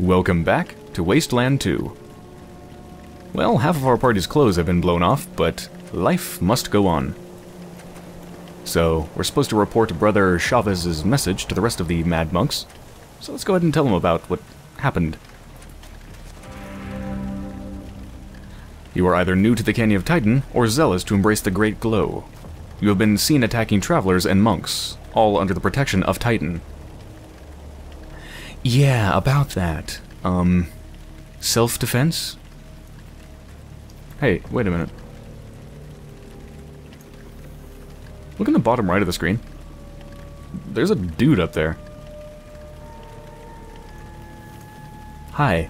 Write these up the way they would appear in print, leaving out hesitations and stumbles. Welcome back to Wasteland 2. Well, half of our party's clothes have been blown off, but life must go on. So, we're supposed to report Brother Chavez's message to the rest of the Mad Monks, so let's go ahead and tell them about what happened. You are either new to the Canyon of Titan, or zealous to embrace the Great Glow. You have been seen attacking travelers and monks, all under the protection of Titan. Yeah, about that. Self-defense? Hey, wait a minute. Look in the bottom right of the screen. There's a dude up there. Hi.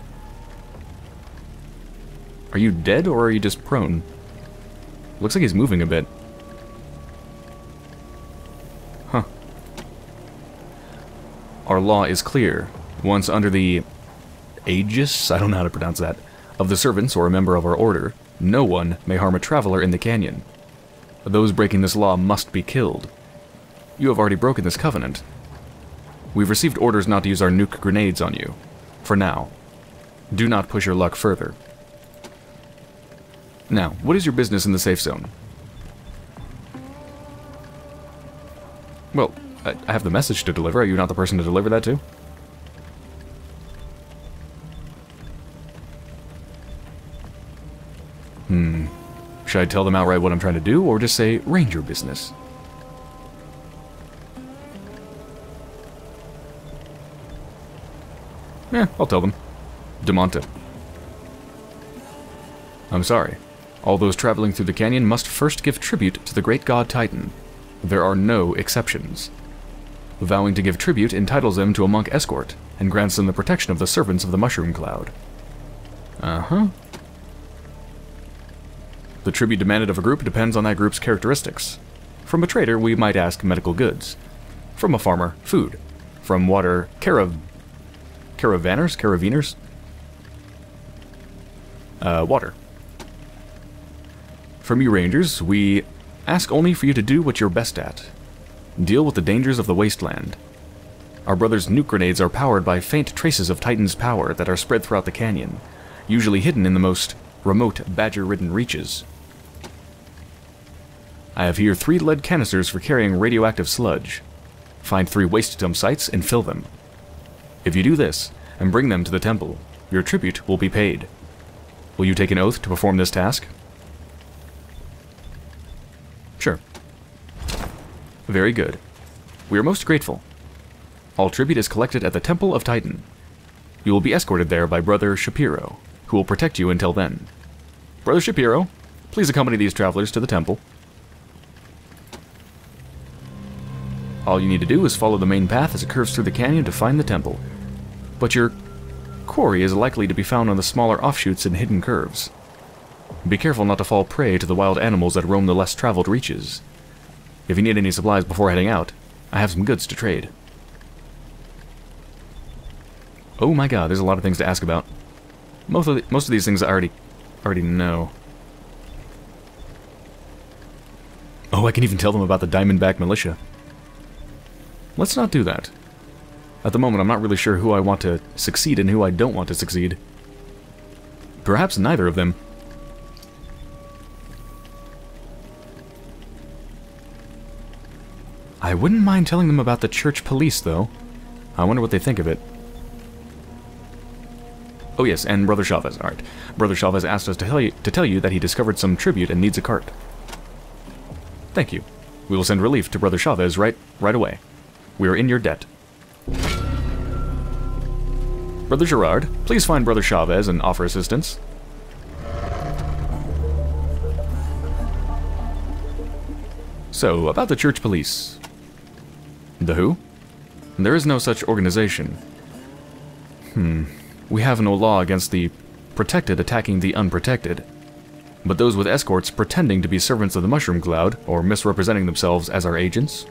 Are you dead or are you just prone? Looks like he's moving a bit. Huh. Our law is clear. Once under the Aegis, I don't know how to pronounce that, of the servants or a member of our order, no one may harm a traveler in the canyon. Those breaking this law must be killed. You have already broken this covenant. We've received orders not to use our nuke grenades on you. For now. Do not push your luck further. Now, what is your business in the safe zone? Well, I have the message to deliver. Are you not the person to deliver that to? Should I tell them outright what I'm trying to do, or just say, Ranger business? Eh, I'll tell them. Damonta. I'm sorry. All those traveling through the canyon must first give tribute to the great god Titan. There are no exceptions. Vowing to give tribute entitles them to a monk escort, and grants them the protection of the servants of the Mushroom Cloud. Uh-huh. The tribute demanded of a group depends on that group's characteristics. From a trader, we might ask medical goods. From a farmer, food. From water, caravanners? Water. From you Rangers, we ask only for you to do what you're best at. Deal with the dangers of the wasteland. Our brother's nuke grenades are powered by faint traces of Titan's power that are spread throughout the canyon, usually hidden in the most remote badger-ridden reaches. I have here 3 lead canisters for carrying radioactive sludge. Find 3 waste dump sites and fill them. If you do this, and bring them to the temple, your tribute will be paid. Will you take an oath to perform this task? Sure. Very good. We are most grateful. All tribute is collected at the Temple of Titan. You will be escorted there by Brother Shapiro, who will protect you until then. Brother Shapiro, please accompany these travelers to the temple. All you need to do is follow the main path as it curves through the canyon to find the temple. But your quarry is likely to be found on the smaller offshoots and hidden curves. Be careful not to fall prey to the wild animals that roam the less traveled reaches. If you need any supplies before heading out, I have some goods to trade. Oh my god, there's a lot of things to ask about. Most of these things I already know. Oh, I can even tell them about the Diamondback Militia. Let's not do that. At the moment, I'm not really sure who I want to succeed and who I don't want to succeed. Perhaps neither of them. I wouldn't mind telling them about the church police, though. I wonder what they think of it. Oh yes, and Brother Chavez. Alright. Brother Chavez asked us to tell you that he discovered some tribute and needs a cart. Thank you. We will send relief to Brother Chavez right away. We are in your debt. Brother Gerard, please find Brother Chavez and offer assistance. So, about the church police. The who? There is no such organization. We have no law against the protected attacking the unprotected, but those with escorts pretending to be servants of the Mushroom Cloud or misrepresenting themselves as our agents?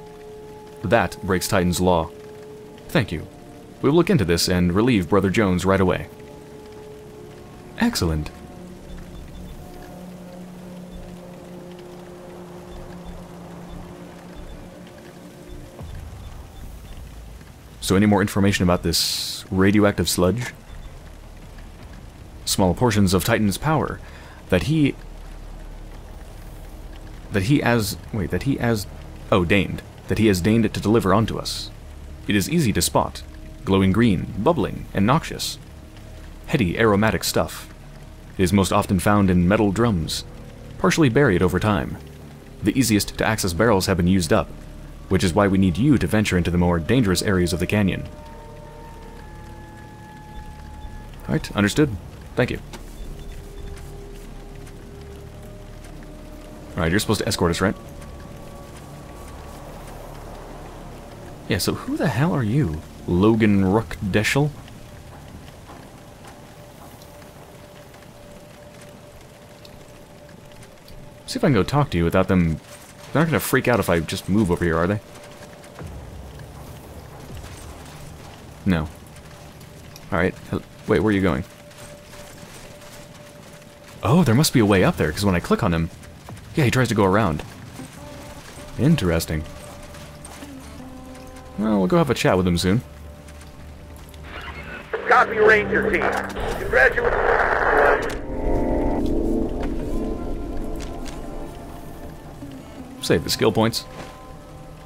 That breaks Titan's law. Thank you. We will look into this and relieve Brother Jones right away. Excellent. So any more information about this radioactive sludge? small portions of Titan's power, that he has deigned to deliver onto us. It is easy to spot, glowing green, bubbling, and noxious. Heady, aromatic stuff. It is most often found in metal drums, partially buried over time. The easiest to access barrels have been used up, which is why we need you to venture into the more dangerous areas of the canyon. Alright, understood. Thank you. Alright, you're supposed to escort us, right? Yeah, so who the hell are you? Logan Ruckdeschel? See if I can go talk to you without them... They're not going to freak out if I just move over here, are they? No. Alright, wait, where are you going? Oh, there must be a way up there, because when I click on him... Yeah, he tries to go around. Interesting. Well, we'll go have a chat with him soon. Copy, Ranger team. Congratulations. Save the skill points.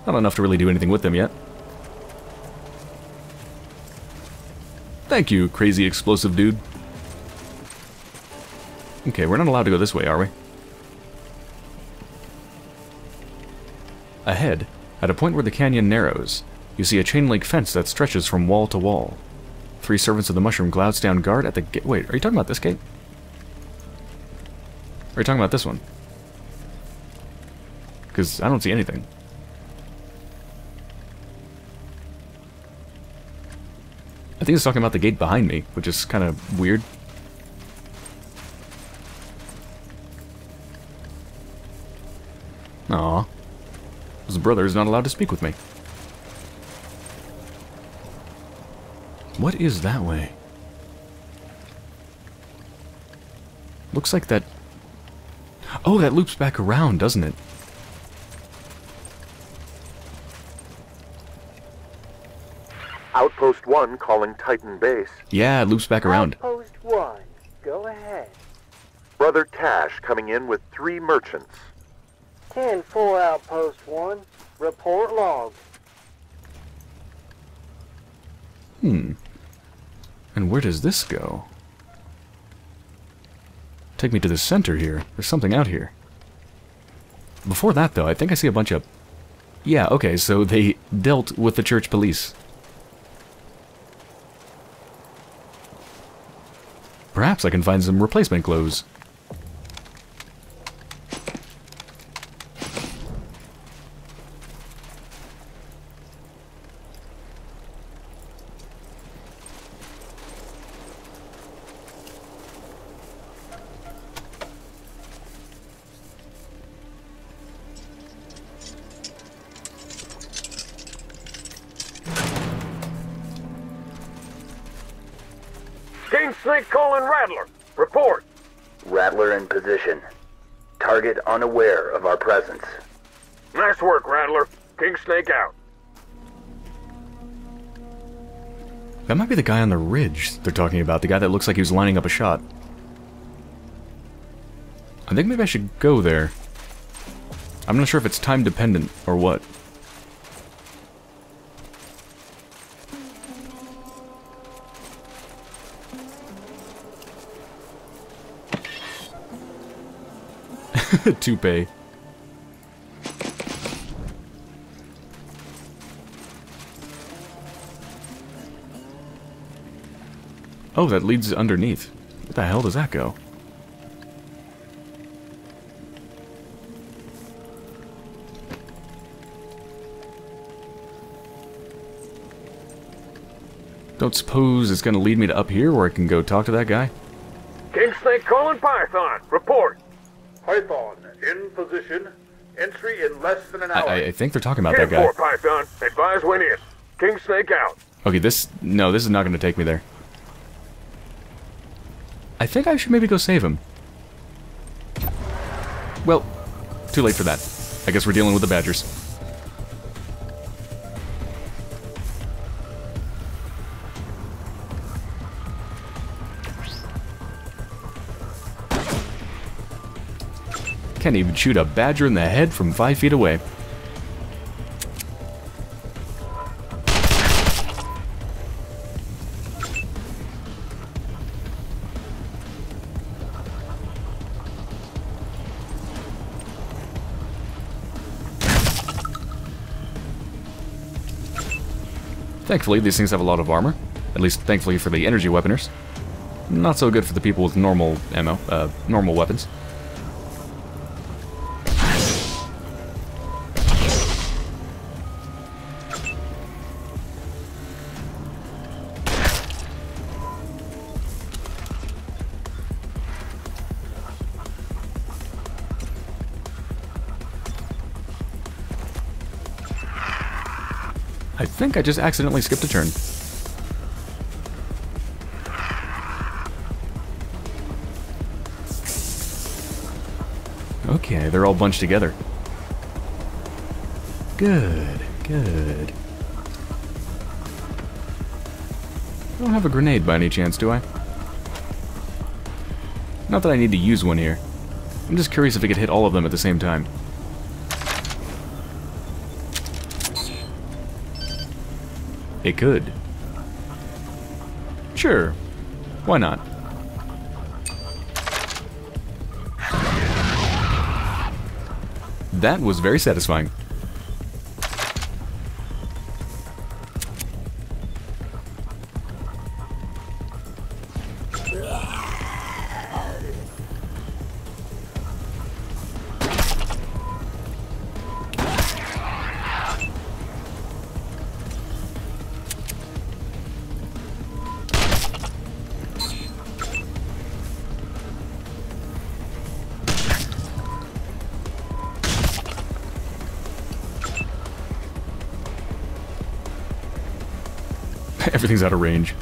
Not enough to really do anything with them yet. Thank you, crazy explosive dude. Okay, we're not allowed to go this way, are we? Ahead, at a point where the canyon narrows, you see a chain-link fence that stretches from wall to wall. Three servants of the Mushroom Cloud stand guard at the gate. Wait, are you talking about this gate? Or are you talking about this one? Because I don't see anything. I think it's talking about the gate behind me, which is kind of weird. Aww. His brother is not allowed to speak with me. What is that way? Looks like that... Oh, that loops back around, doesn't it? Outpost 1 calling Titan Base. Yeah, it loops back around. Outpost 1, go ahead. Brother Cash coming in with 3 merchants. 10-4 Outpost 1. Report logged. Hmm. And where does this go? Take me to the center here. There's something out here. Before that, though, I think I see a bunch of... Yeah, okay, so they dealt with the church police. Perhaps I can find some replacement clothes. King Snake calling Rattler. Report. Rattler in position. Target unaware of our presence. Nice work, Rattler. King Snake out. That might be the guy on the ridge they're talking about. The guy that looks like he was lining up a shot. I think maybe I should go there. I'm not sure if it's time dependent or what. Toupee. Oh, that leads underneath. Where the hell does that go? Don't suppose it's gonna lead me to up here where I can go talk to that guy? King Snake calling Python. Report. Python, in position. Entry in less than an hour. I think they're talking about that guy. 10-4, Python. Advise when in. King Snake out. Okay, this... No, this is not going to take me there. I think I should maybe go save him. Well, too late for that. I guess we're dealing with the badgers. can't even shoot a badger in the head from 5 feet away. Thankfully, these things have a lot of armor. At least, thankfully, for the energy weaponers. Not so good for the people with normal ammo, normal weapons. I think I just accidentally skipped a turn. Okay, they're all bunched together. Good, good. I don't have a grenade by any chance, do I? Not that I need to use one here. I'm just curious if I could hit all of them at the same time. It could. Sure, why not? That was very satisfying. Everything's out of range.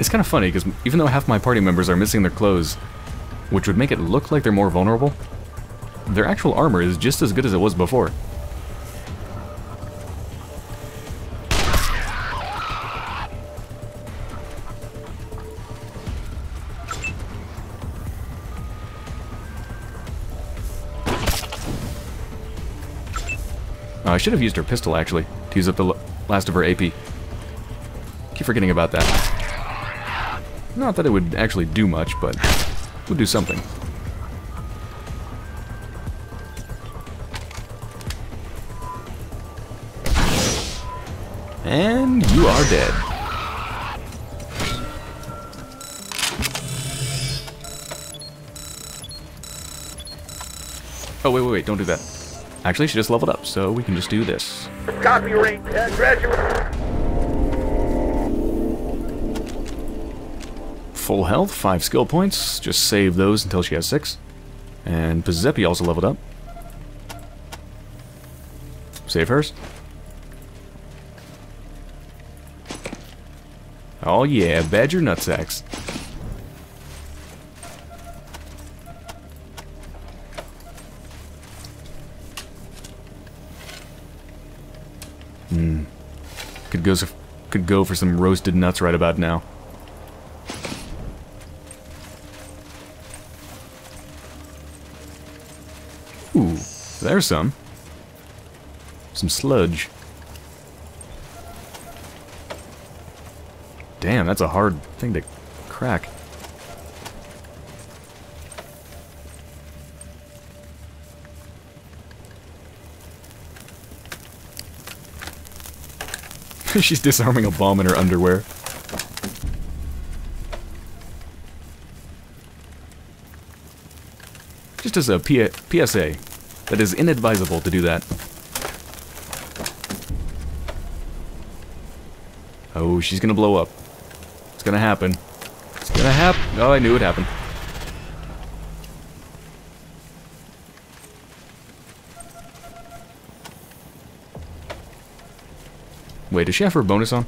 It's kind of funny, because even though half my party members are missing their clothes, which would make it look like they're more vulnerable, their actual armor is just as good as it was before. I should have used her pistol, actually, to use up the last of her AP. Keep forgetting about that. Not that it would actually do much, but it would do something. And you are dead. Oh, wait, don't do that. Actually, she just leveled up, so we can just do this. Copy, Range. Graduate. Full health, 5 skill points, just save those until she has 6. And Pazeppi also leveled up. Save hers. Oh yeah, badger nutsacks. Could go for some roasted nuts right about now. There's some. Some sludge. Damn, that's a hard thing to crack. She's disarming a bomb in her underwear. Just as a PSA. That is inadvisable to do that. Oh, she's gonna blow up. It's gonna happen. It's gonna happen. Oh, I knew it happened. Wait, does she have her bonus on?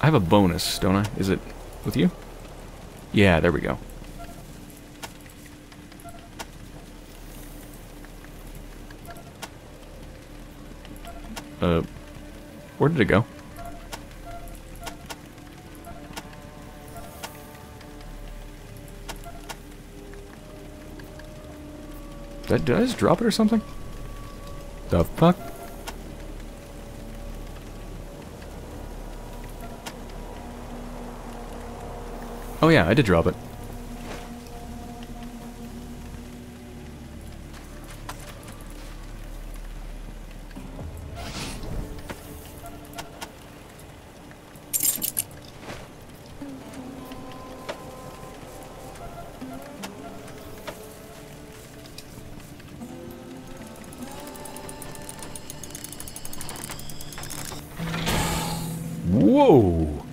I have a bonus, don't I? Is it with you? Yeah, there we go. Where did it go? Did I just drop it or something? The fuck? Oh yeah, I did drop it. Whoa!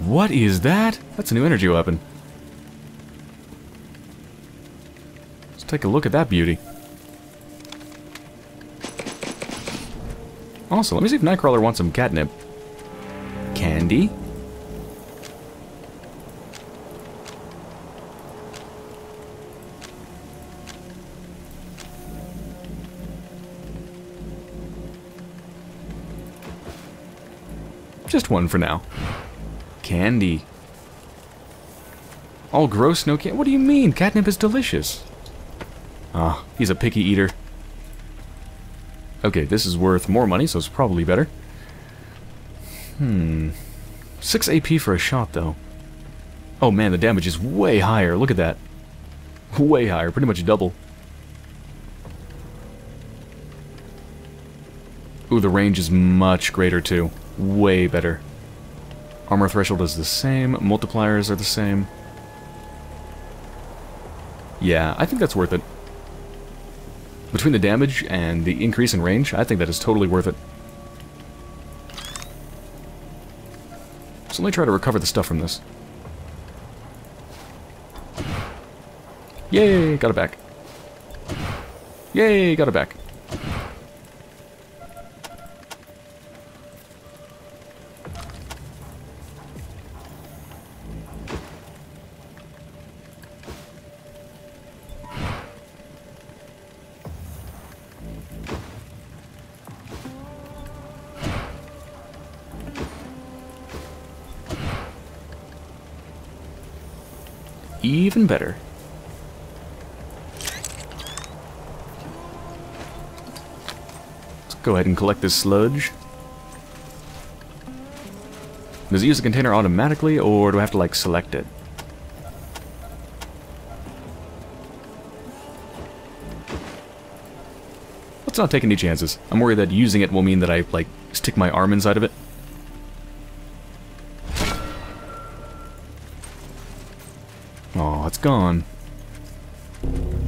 What is that? That's a new energy weapon. Let's take a look at that beauty. Also, let me see if Nightcrawler wants some catnip. Candy? Just one for now. Candy. All gross, no candy. What do you mean? Catnip is delicious. Ah, he's a picky eater. Okay, this is worth more money, so it's probably better. 6 AP for a shot, though. Oh man, the damage is way higher. Look at that. Way higher, pretty much double. Ooh, the range is much greater, too. Way better. Armor threshold is the same. Multipliers are the same. Yeah, I think that's worth it. Between the damage and the increase in range, I think that is totally worth it. So let me try to recover the stuff from this. Yay, got it back. Yay, got it back. Even better. Let's go ahead and collect this sludge. Does it use the container automatically, or do I have to, like, select it? Let's not take any chances. I'm worried that using it will mean that I, like, stick my arm inside of it. Oh, it's gone.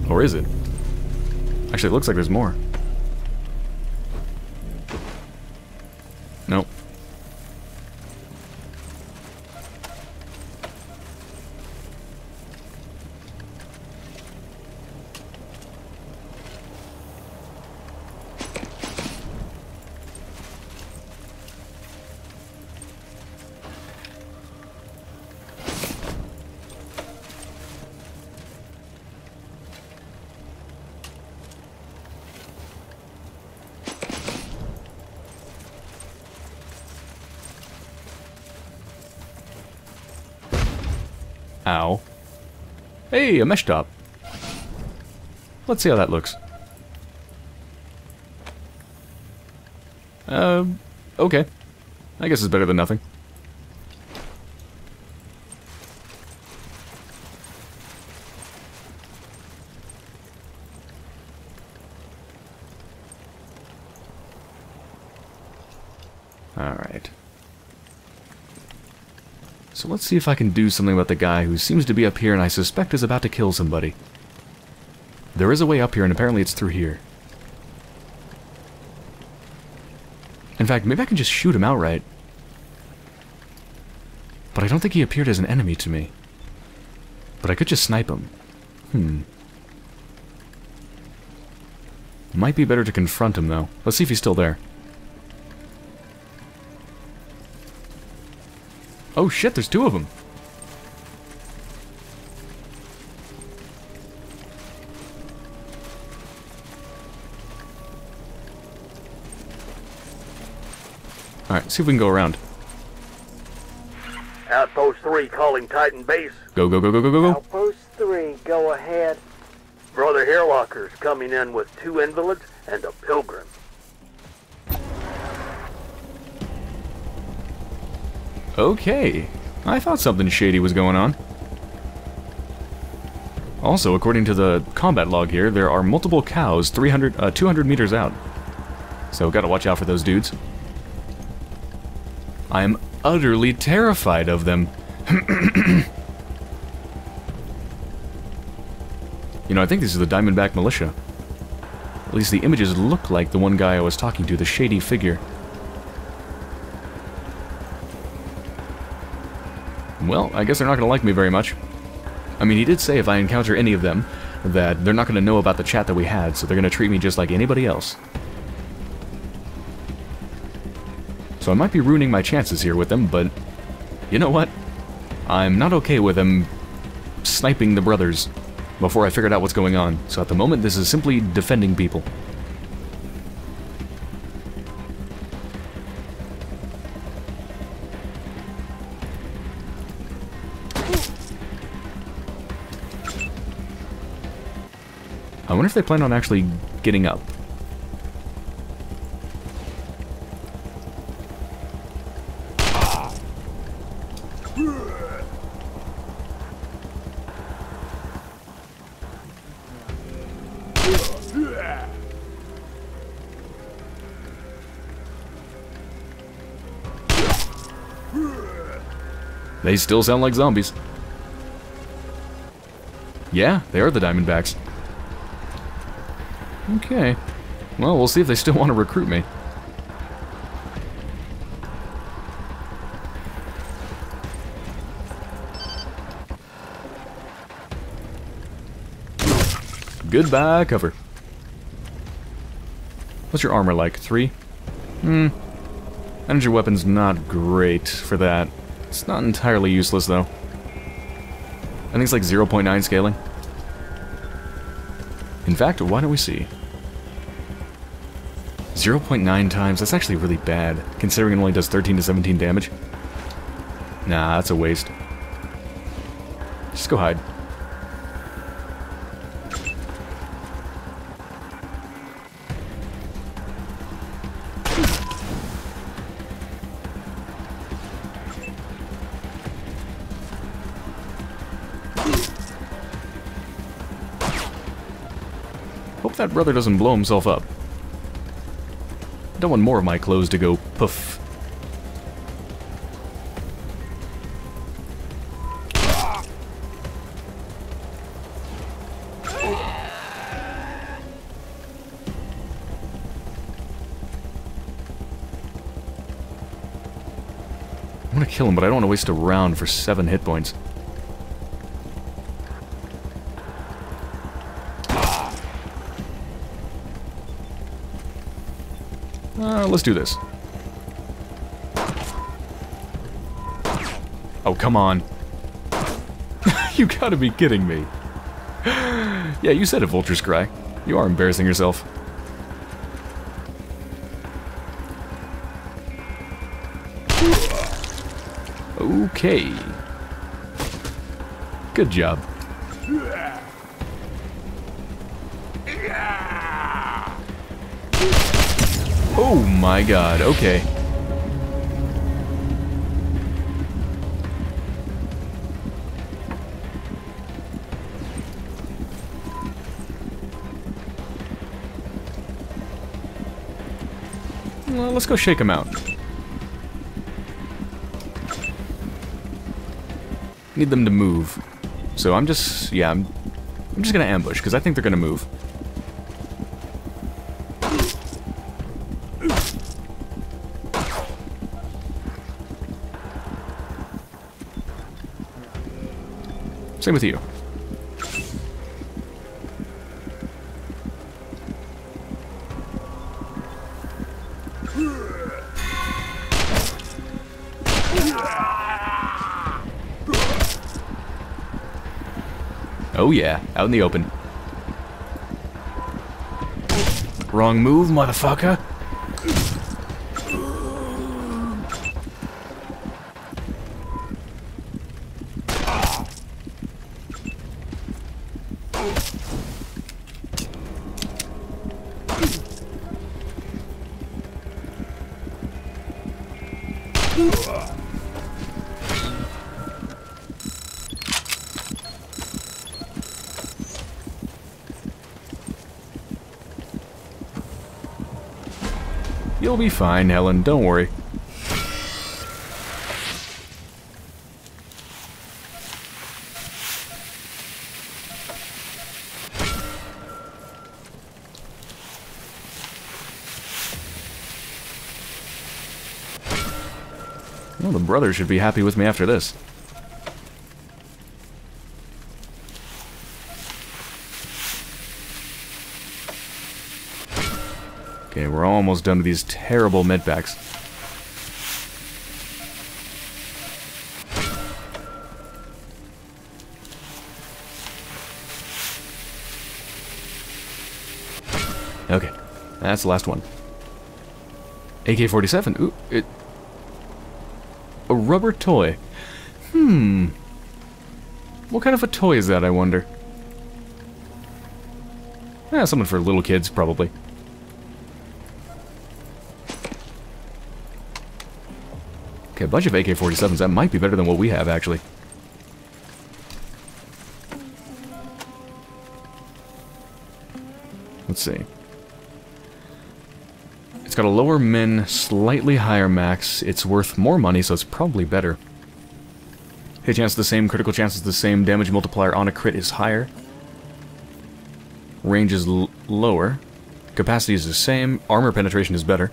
Or is it? Actually, it looks like there's more. Nope. Ow. Hey, a mesh top. Let's see how that looks. Okay. I guess it's better than nothing. Alright. So let's see if I can do something about the guy who seems to be up here and I suspect is about to kill somebody. There is a way up here and apparently it's through here. In fact, maybe I can just shoot him outright. But I don't think he appeared as an enemy to me. But I could just snipe him. Might be better to confront him, though. Let's see if he's still there. Oh shit, there's two of them! Alright, see if we can go around. Outpost 3 calling Titan Base. Go, go, go, go, go, go, go. Outpost 3, go ahead. Brother Hairwalker's coming in with 2 invalids and a pilgrim. Okay. I thought something shady was going on. Also, according to the combat log here, there are multiple cows 200 meters out. So gotta watch out for those dudes. I'm utterly terrified of them. You know, I think these are the Diamondback Militia. At least the images look like the one guy I was talking to, the shady figure. Well, I guess they're not going to like me very much. I mean, he did say if I encounter any of them, that they're not going to know about the chat that we had, so they're going to treat me just like anybody else. So I might be ruining my chances here with them, but you know what? I'm not okay with them sniping the brothers before I figured out what's going on. So at the moment, this is simply defending people. I wonder if they plan on actually getting up. They still sound like zombies. Yeah, they are the Diamondbacks. Okay. Well, we'll see if they still want to recruit me. Goodbye, cover. What's your armor like? 3? Energy weapon's not great for that. It's not entirely useless, though. I think it's like 0.9 scaling. In fact, why don't we see? 0.9 times, that's actually really bad, considering it only does 13 to 17 damage. Nah, that's a waste. Just go hide. That brother doesn't blow himself up. Don't want more of my clothes to go poof. I want to kill him, but I don't want to waste a round for 7 hit points. Let's do this. Oh, come on. You gotta be kidding me. Yeah, you said a vulture's cry. You are embarrassing yourself. Okay. Good job. Oh my god, okay. Well, let's go shake him out. Need them to move. So I'm just, yeah, I'm just gonna ambush, because I think they're gonna move. Same with you. Oh yeah, out in the open. Wrong move, motherfucker. You'll be fine, Helen. Don't worry. Well, the brother should be happy with me after this. Okay, we're almost done with these terrible medpacks. Okay, that's the last one. AK-47. Ooh, it... a rubber toy. Hmm. What kind of a toy is that, I wonder? Eh, something for little kids, probably. Okay, a bunch of AK-47s. That might be better than what we have, actually. Let's see. It's got a lower min, slightly higher max. It's worth more money, so it's probably better. Hit chance is the same, critical chance is the same, damage multiplier on a crit is higher. Range is lower. Capacity is the same, armor penetration is better.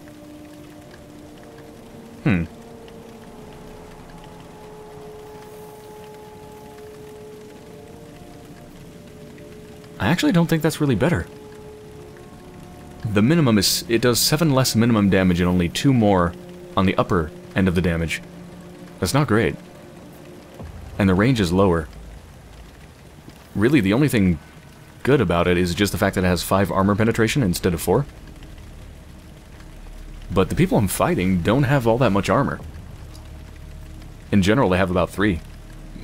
Hmm. I actually don't think that's really better. The minimum is, it does 7 less minimum damage and only 2 more on the upper end of the damage. That's not great. And the range is lower. Really, the only thing good about it is just the fact that it has 5 armor penetration instead of 4. But the people I'm fighting don't have all that much armor. In general, they have about 3.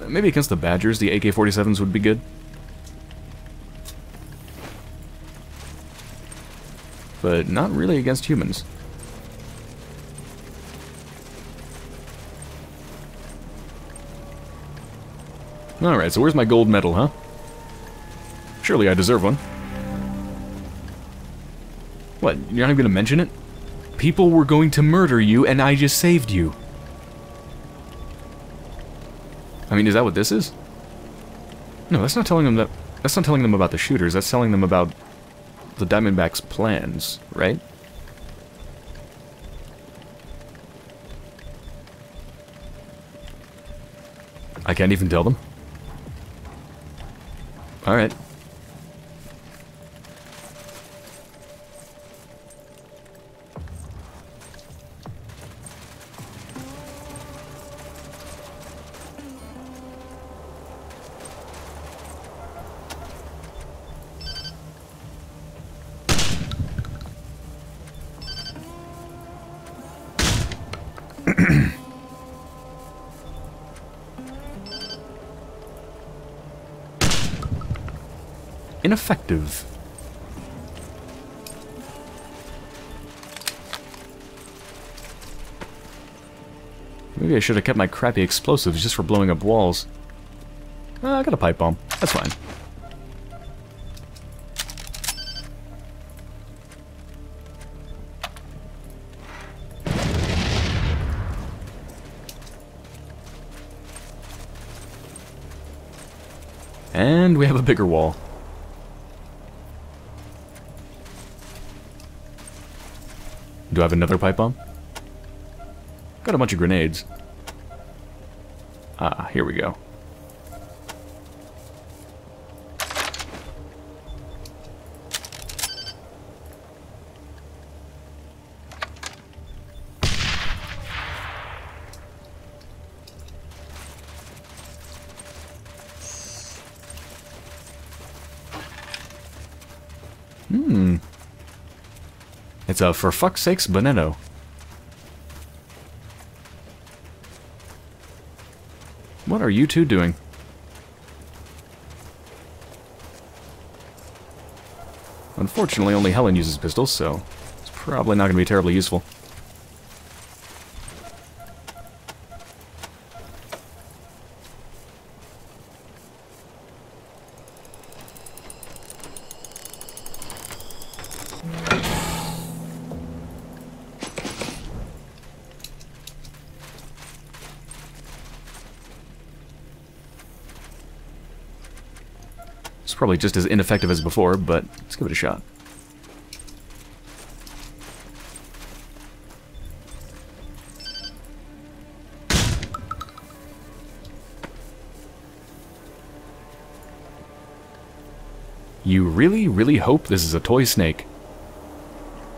Maybe against the Badgers, the AK-47s would be good. But not really against humans. Alright, so where's my gold medal, huh? Surely I deserve one. What, you're not even gonna mention it? People were going to murder you and I just saved you. I mean, is that what this is? No, that's not telling them that... That's not telling them about the shooters, that's telling them about... the Diamondback's plans, right? I can't even tell them. Alright. Ineffective. Maybe I should have kept my crappy explosives just for blowing up walls. I got a pipe bomb. That's fine. And we have a bigger wall. Do I have another pipe bomb? Got a bunch of grenades. Ah, here we go. Hmm. It's a for fuck's sakes bonito. What are you two doing? Unfortunately, only Helen uses pistols, so it's probably not going to be terribly useful. Probably just as ineffective as before, but let's give it a shot. You really, really hope this is a toy snake.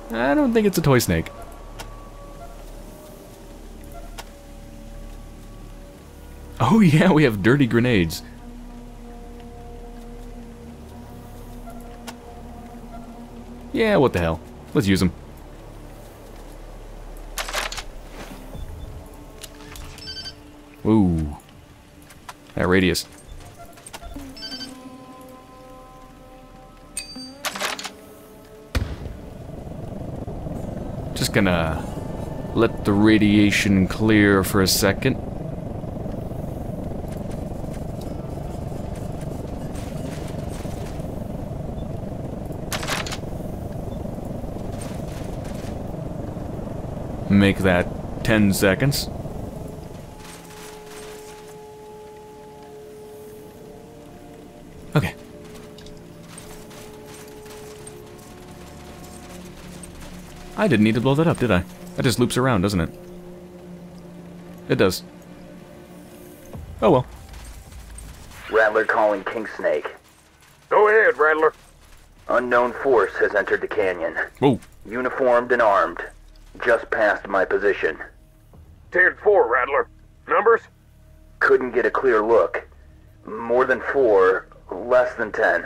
I don't think it's a toy snake. Oh yeah, we have dirty grenades. Yeah, what the hell. Let's use them. Ooh. That radius. Just gonna let the radiation clear for a second. Make that 10 seconds. Okay. I didn't need to blow that up, did I? That just loops around, doesn't it? It does. Oh well. Rattler calling King Snake. Go ahead, Rattler. Unknown force has entered the canyon. Whoa. Uniformed and armed. Just past my position. 10-4, Rattler. Numbers? Couldn't get a clear look. More than 4, less than 10.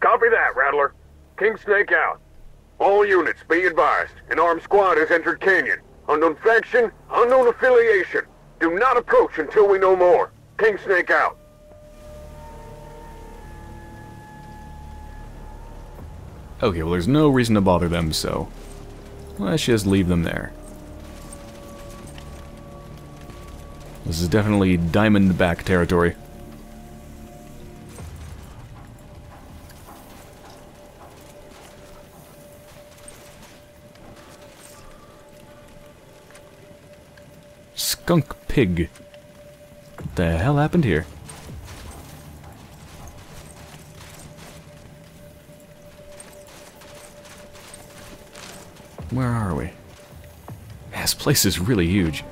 Copy that, Rattler. King Snake out. All units, be advised. An armed squad has entered canyon. Unknown faction, unknown affiliation. Do not approach until we know more. King Snake out. Okay, well, there's no reason to bother them, so... let's just leave them there. This is definitely Diamondback territory. Skunk Pig. What the hell happened here? Where are we? This place is really huge.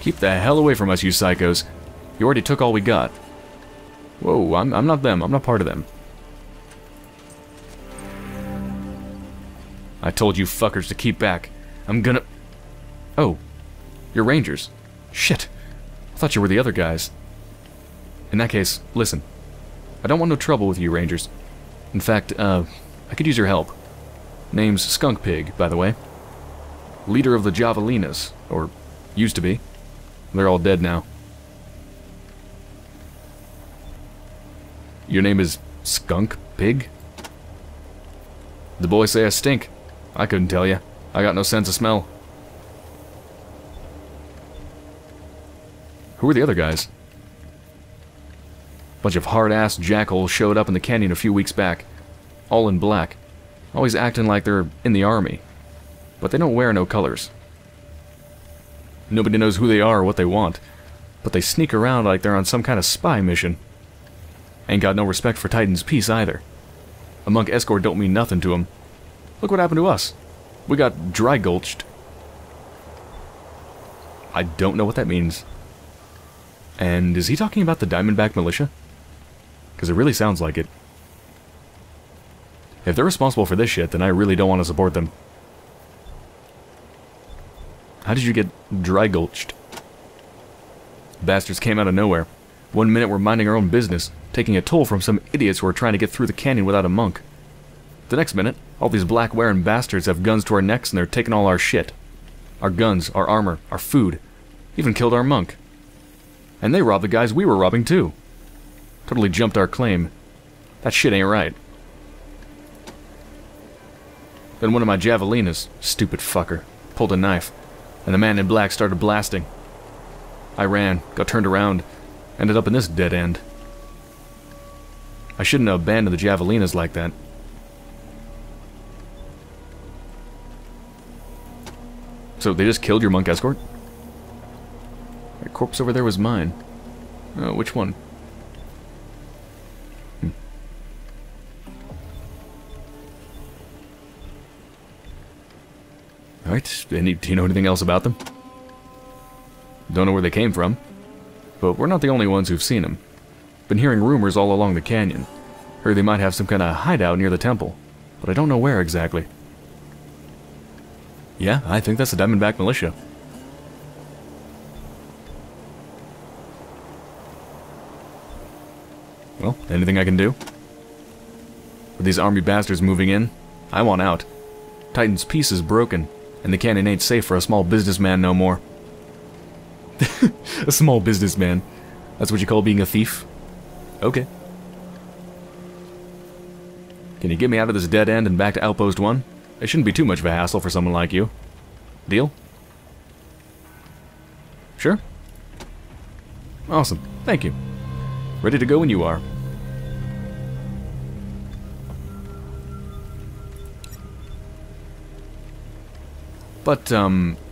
Keep the hell away from us, you psychos. You already took all we got. Whoa, I'm not them. I'm not part of them. I told you fuckers to keep back. I'm gonna... oh. You're Rangers. Shit. I thought you were the other guys. In that case, listen. I don't want no trouble with you, Rangers. In fact, I could use your help. Name's Skunk Pig, by the way. Leader of the Javelinas. Or, used to be. They're all dead now. Your name is Skunk Pig? The boys say I stink. I couldn't tell you. I got no sense of smell. Who are the other guys? A bunch of hard-ass jackals showed up in the canyon a few weeks back. All in black. Always acting like they're in the army. But they don't wear no colors. Nobody knows who they are or what they want. But they sneak around like they're on some kind of spy mission. Ain't got no respect for Titan's peace either. A monk escort don't mean nothing to him. Look what happened to us. We got dry gulched. I don't know what that means. And is he talking about the Diamondback Militia? Because it really sounds like it. If they're responsible for this shit, then I really don't want to support them. How did you get dry gulched? Bastards came out of nowhere. 1 minute we're minding our own business, taking a toll from some idiots who are trying to get through the canyon without a monk. The next minute, all these black-wearing bastards have guns to our necks and they're taking all our shit. Our guns, our armor, our food. Even killed our monk. And they robbed the guys we were robbing too. Totally jumped our claim. That shit ain't right. Then one of my Javelinas, stupid fucker, pulled a knife, and the man in black started blasting. I ran, got turned around, ended up in this dead end. I shouldn't have abandoned the Javelinas like that. So they just killed your monk escort? That corpse over there was mine. Oh, which one? Alright, do you know anything else about them? Don't know where they came from. But we're not the only ones who've seen them. Been hearing rumors all along the canyon. Heard they might have some kind of hideout near the temple. But I don't know where exactly. Yeah, I think that's the Diamondback Militia. Well, anything I can do? With these army bastards moving in, I want out. Titan's peace is broken, and the canyon ain't safe for a small businessman no more. A small businessman. That's what you call being a thief? Okay. Can you get me out of this dead end and back to Outpost 1? It shouldn't be too much of a hassle for someone like you. Deal? Sure. Awesome. Thank you. Ready to go when you are. But,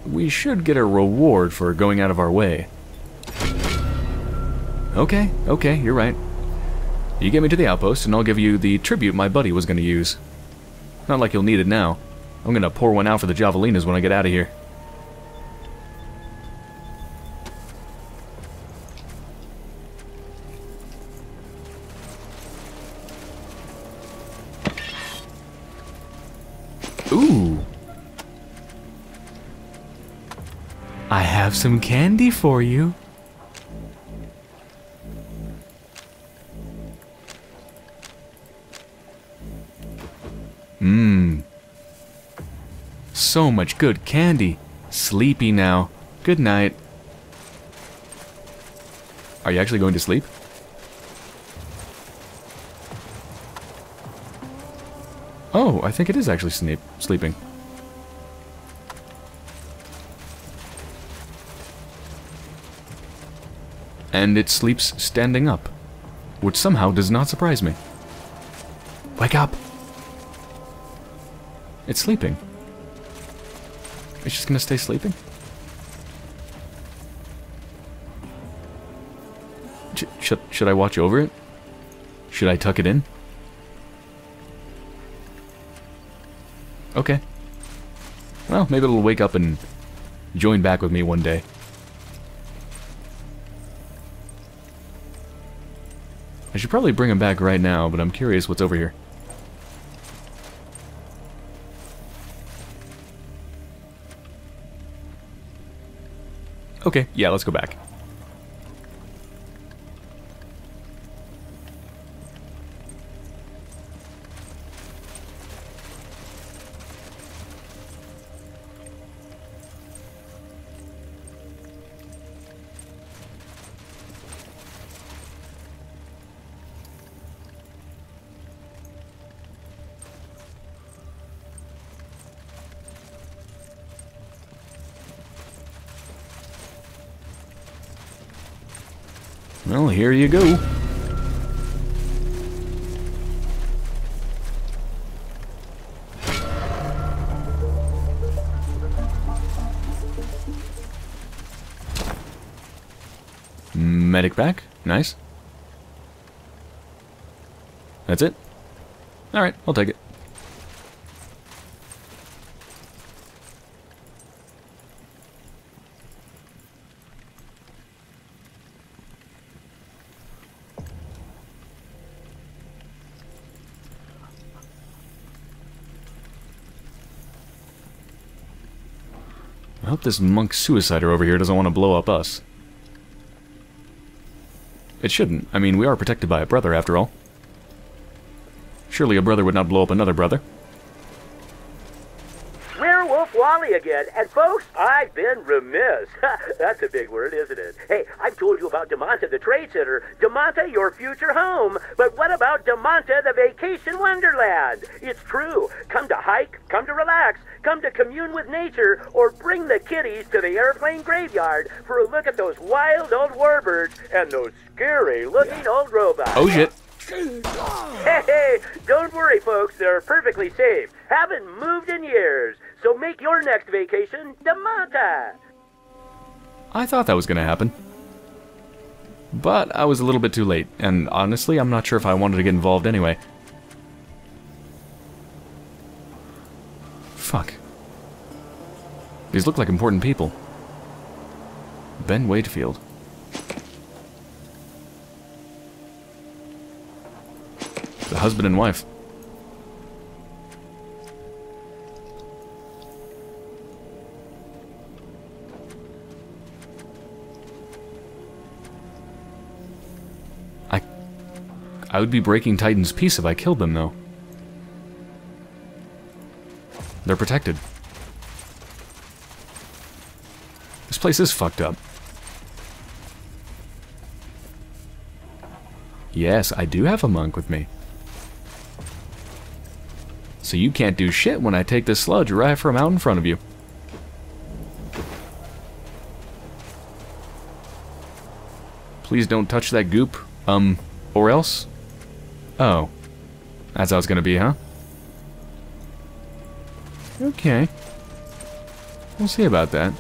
we should get a reward for going out of our way. Okay, okay, you're right. You get me to the outpost, and I'll give you the tribute my buddy was going to use. Not like you'll need it now. I'm going to pour one out for the Javelinas when I get out of here. Ooh! I have some candy for you. So much good candy. Sleepy now. Good night. Are you actually going to sleep? Oh, I think it is actually sleeping. And it sleeps standing up, which somehow does not surprise me. Wake up! It's sleeping. It's just gonna stay sleeping? Should I watch over it? Should I tuck it in? Okay. Well, maybe it'll wake up and join back with me one day. I should probably bring him back right now, but I'm curious what's over here. Okay, yeah, let's go back. Well, here you go. Medic pack. Nice. That's it? Alright, I'll take it. I hope this monk suicider over here doesn't want to blow up us. It shouldn't. I mean, we are protected by a brother, after all. Surely a brother would not blow up another brother. Werewolf Wally again, and folks, I've been remiss. That's a big word, isn't it? Hey, I've told you about Damonta, the trade center. Damonta, your future home. But what about Damonta, the vacation wonderland? It's true. Come to hike, come to relax, come to commune with nature, or bring the kiddies to the airplane graveyard for a look at those wild old warbirds and those scary-looking old robots. Oh, shit. Hey, don't worry, folks. They're perfectly safe. Haven't moved in years. So make your next vacation Damonta. I thought that was going to happen. But I was a little bit too late. And honestly, I'm not sure if I wanted to get involved anyway. Fuck. These look like important people. Ben Wadefield. The husband and wife. I would be breaking Titan's peace if I killed them, though. They're protected. This place is fucked up. Yes, I do have a monk with me. So you can't do shit when I take this sludge right from out in front of you. Please don't touch that goop, or else? Oh. That's how it's gonna be, huh? Okay. We'll see about that.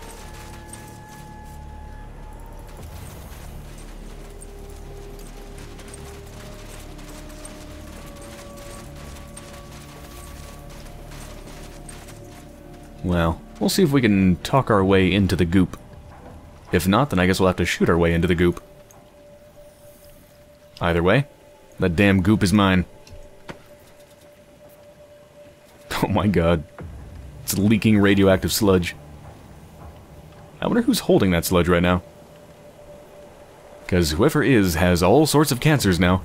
Well, we'll see if we can talk our way into the goop. If not, then I guess we'll have to shoot our way into the goop. Either way, that damn goop is mine. Oh my god. It's leaking radioactive sludge. I wonder who's holding that sludge right now. Because whoever is has all sorts of cancers now.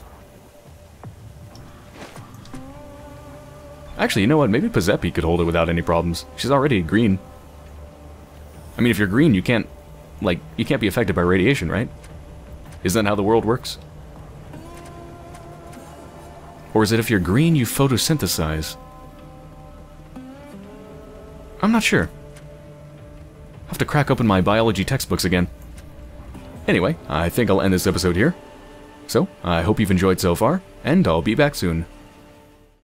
Actually, you know what? Maybe Pazeppi could hold it without any problems. She's already green. I mean, if you're green, you can't, like, you can't be affected by radiation, right? Isn't that how the world works? Or is it if you're green, you photosynthesize? I'm not sure. I'll have to crack open my biology textbooks again. Anyway, I think I'll end this episode here. So, I hope you've enjoyed so far, and I'll be back soon.